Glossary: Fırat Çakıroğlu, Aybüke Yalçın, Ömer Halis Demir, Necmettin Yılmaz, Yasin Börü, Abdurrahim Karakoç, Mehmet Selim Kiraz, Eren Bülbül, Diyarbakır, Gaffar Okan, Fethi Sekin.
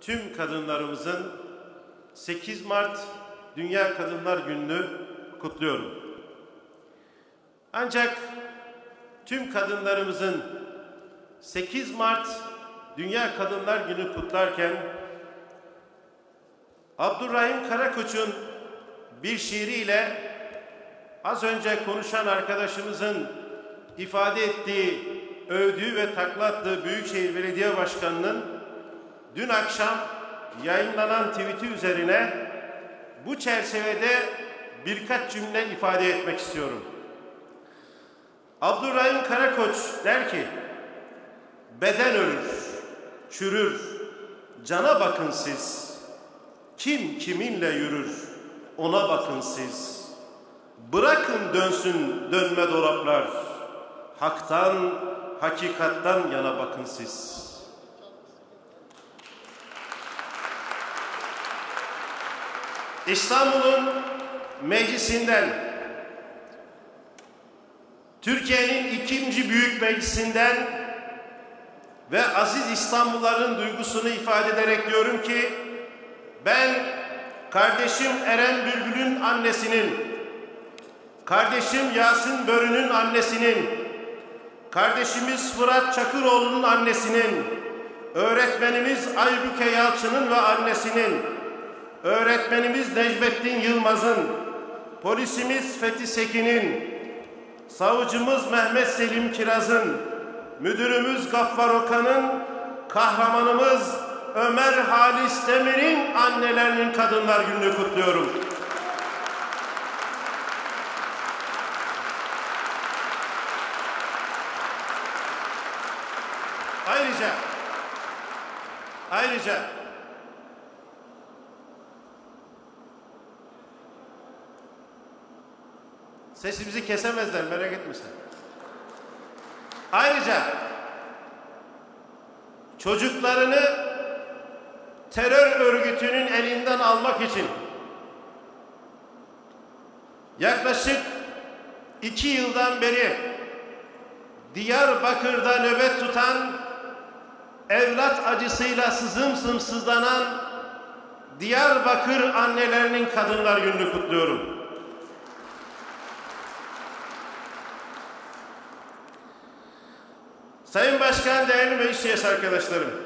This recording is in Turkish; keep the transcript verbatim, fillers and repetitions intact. tüm kadınlarımızın sekiz Mart Dünya Kadınlar Günü'nü kutluyorum. Ancak tüm kadınlarımızın sekiz Mart Dünya Kadınlar Günü kutlarken Abdurrahim Karakoç'un bir şiiriyle az önce konuşan arkadaşımızın ifade ettiği, övdüğü ve takla attığı Büyükşehir Belediye Başkanı'nın dün akşam yayınlanan tweet'i üzerine bu çerçevede birkaç cümle ifade etmek istiyorum. Abdurrahim Karakoç der ki, beden ölür, çürür, cana bakın siz. Kim kiminle yürür, ona bakın siz. Bırakın dönsün dönme dolaplar. Haktan, hakikattan yana bakın siz. İstanbul'un meclisinden, Türkiye'nin ikinci büyük meclisinden ve aziz İstanbulluların duygusunu ifade ederek diyorum ki, ben kardeşim Eren Bülbül'ün annesinin, kardeşim Yasin Börü'nün annesinin, kardeşimiz Fırat Çakıroğlu'nun annesinin, öğretmenimiz Aybüke Yalçın'ın ve annesinin, öğretmenimiz Necmettin Yılmaz'ın, polisimiz Fethi Sekin'in, savcımız Mehmet Selim Kiraz'ın, müdürümüz Gaffar Okan'ın, kahramanımız Ömer Halis Demir'in annelerinin Kadınlar Günü'nü kutluyorum. Ayrıca, ayrıca sesimizi kesemezler, merak etme sen. Ayrıca çocuklarını terör örgütünün elinden almak için yaklaşık iki yıldan beri Diyarbakır'da nöbet tutan, evlat acısıyla sızım sımsızlanan Diyarbakır annelerinin Kadınlar Günü'nü kutluyorum. Sayın Başkan, değerli meclis üyesi arkadaşlarım,